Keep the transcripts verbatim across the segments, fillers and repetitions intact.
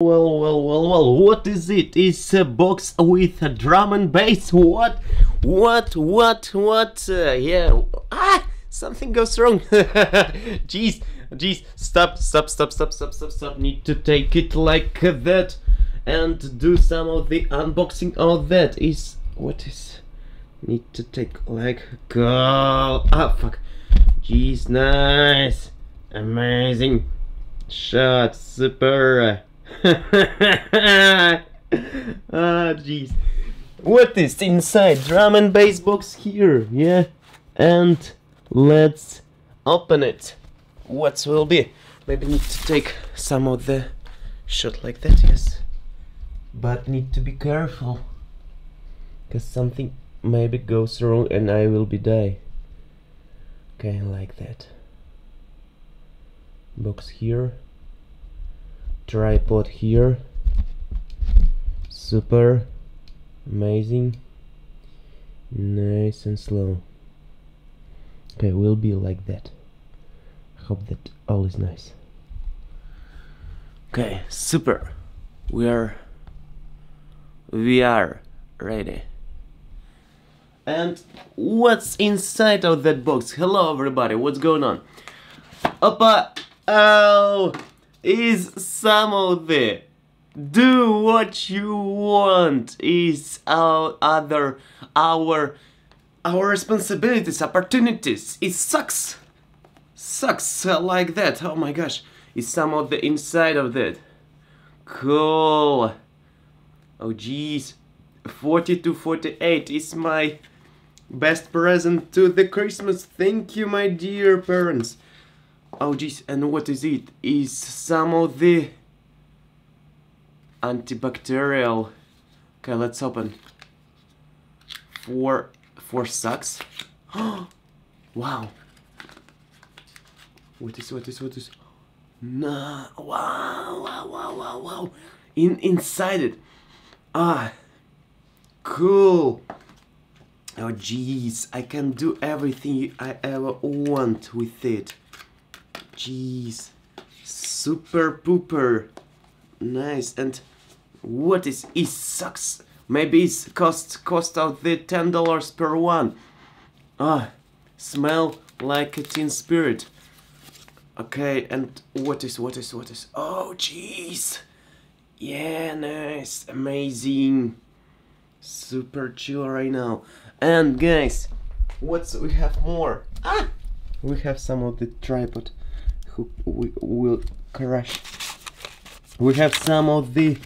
Well, well, well, well, what is it? It's a box with a drum and bass. What? What? What? What? Uh, yeah. Ah! Something goes wrong. Jeez. Jeez. Stop, stop, stop, stop, stop, stop, stop. Need to take it like that and do some of the unboxing of that. Is... What is... Need to take like... Girl. Ah, fuck. Jeez, nice. Amazing. Shot. Super. Ah, jeez. What is inside drum and bass box here? Yeah, and let's open it. What will be? Maybe need to take some of the shot like that. Yes, but need to be careful, cause something maybe goes wrong and I will be die. Okay, like that. Box here. Tripod here, super amazing, nice and slow. Okay, will be like that. Hope that all is nice. Okay, super. We are, we are ready. And what's inside of that box? Hello, everybody. What's going on? Opa! Oh. Is some of the do what you want is our other our our responsibilities, opportunities. It sucks, sucks uh, like that. Oh my gosh, is some of the inside of that. Cool. Oh geez, forty to forty-eight is my best present to the Christmas. Thank you, my dear parents. Oh geez, and what is it? Is some of the antibacterial. Okay, let's open. Four, four sacks. Wow. What is, what is, what is? No, wow, wow, wow, wow, wow. In, inside it. Ah, cool. Oh geez, I can do everything I ever want with it. Jeez, super pooper, nice. And what is it? Sucks. Maybe it's cost cost out the ten dollars per one. Ah, smell like a teen spirit. Okay, and what is what is what is? Oh, jeez. Yeah, nice, amazing, super chill right now. And guys, what's we have more? Ah, we have some of the tripod. We will crash. We have some of the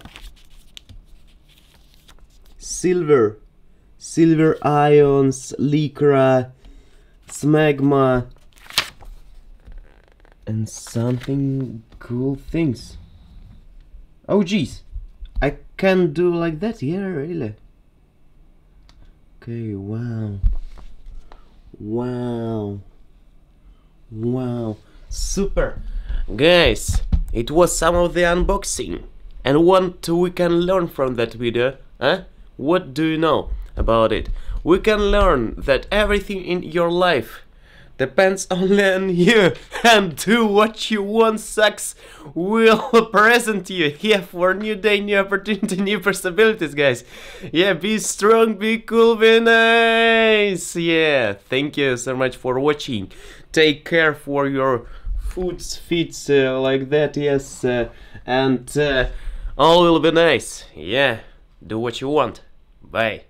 silver, silver ions, lycra, smegma, and something cool things. Oh geez, I can do like that. Yeah, really. Okay, wow, wow, wow. Super, guys, it was some of the unboxing, and what we can learn from that video, huh? What do you know about it? We can learn that everything in your life depends only on you, and do what you want sucks will present you here for new day, new opportunity, new possibilities, guys. Yeah, be strong, be cool, be nice. Yeah, thank you so much for watching. Take care for your food, feet, uh, like that, yes, uh, and uh, all will be nice. Yeah, do what you want. Bye.